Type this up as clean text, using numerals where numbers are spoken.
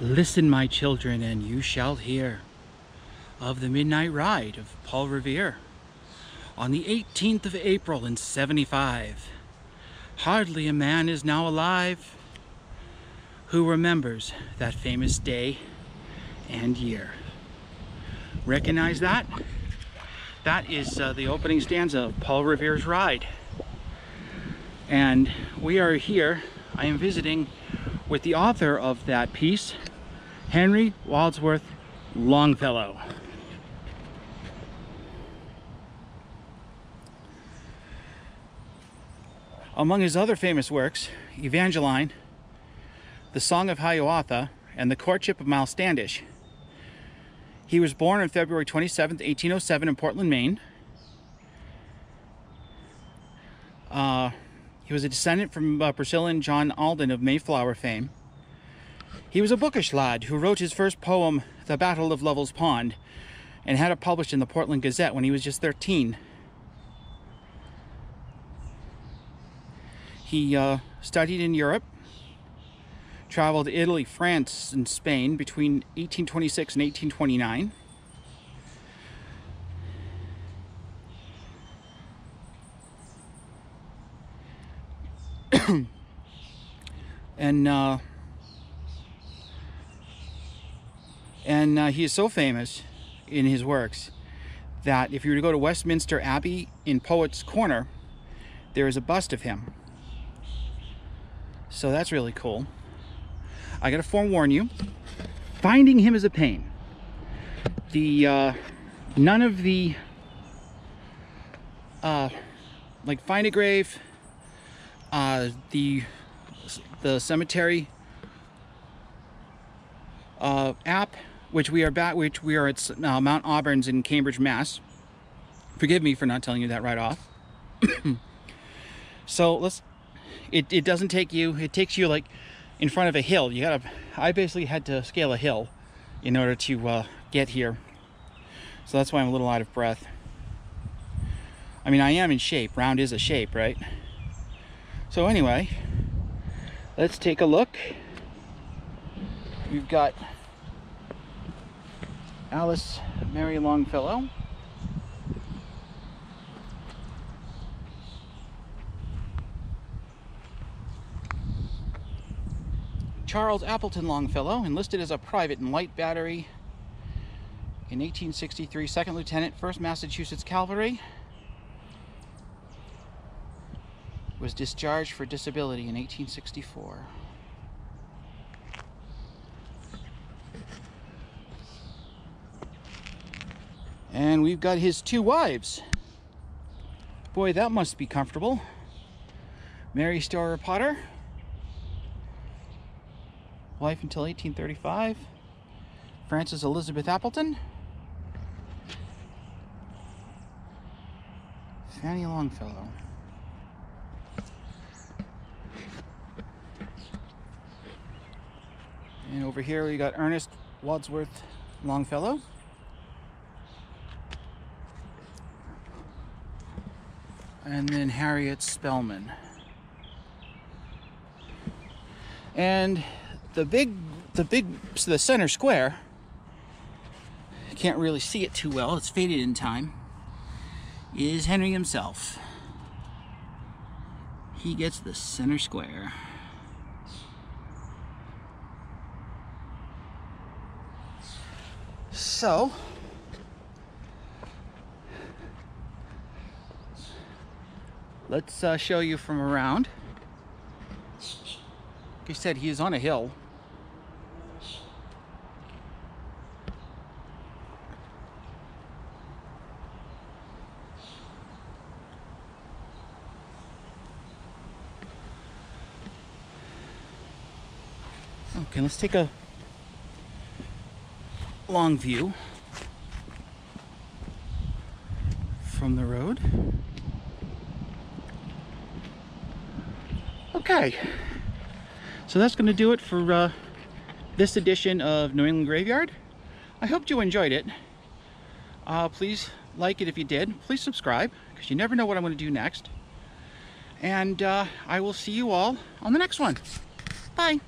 Listen, my children, and you shall hear of the midnight ride of Paul Revere on the 18th of April in '75. Hardly a man is now alive who remembers that famous day and year. Recognize that? That is the opening stanza of Paul Revere's Ride. And we are here, I am visiting with the author of that piece, Henry Wadsworth Longfellow. Among his other famous works, Evangeline, The Song of Hiawatha, and The Courtship of Miles Standish. He was born on February 27, 1807 in Portland, Maine. He was a descendant from Priscilla and John Alden of Mayflower fame. He was a bookish lad who wrote his first poem, The Battle of Lovell's Pond, and had it published in the Portland Gazette when he was just 13. He studied in Europe, traveled to Italy, France, and Spain between 1826 and 1829. And he is so famous in his works that if you were to go to Westminster Abbey in Poets' Corner, there is a bust of him. So that's really cool. I gotta forewarn you, finding him is a pain. None of the like Findagrave, the cemetery app, which we are at Mount Auburn's in Cambridge, Mass. Forgive me for not telling you that right off. So it doesn't take you, it takes you like in front of a hill. I basically had to scale a hill in order to get here. So that's why I'm a little out of breath. I mean, I am in shape. Round is a shape, right? So anyway, let's take a look. We've got Alice Mary Longfellow. Charles Appleton Longfellow, enlisted as a private in light battery in 1863, second lieutenant, 1st Massachusetts Cavalry. Was discharged for disability in 1864. And we've got his two wives. Boy, that must be comfortable. Mary Starr Potter, wife until 1835. Frances Elizabeth Appleton. Fanny Longfellow. And over here we got Ernest Wadsworth Longfellow. And then Harriet Spellman. And the center square, you can't really see it too well, it's faded in time, is Henry himself. He gets the center square. So, let's show you from around. Like I said, he is on a hill. Okay, let's take a long view from the road. Okay, so that's going to do it for this edition of New England Graveyard. I hope you enjoyed it. Please like it if you did. Please subscribe, because you never know what I'm going to do next. And I will see you all on the next one. Bye.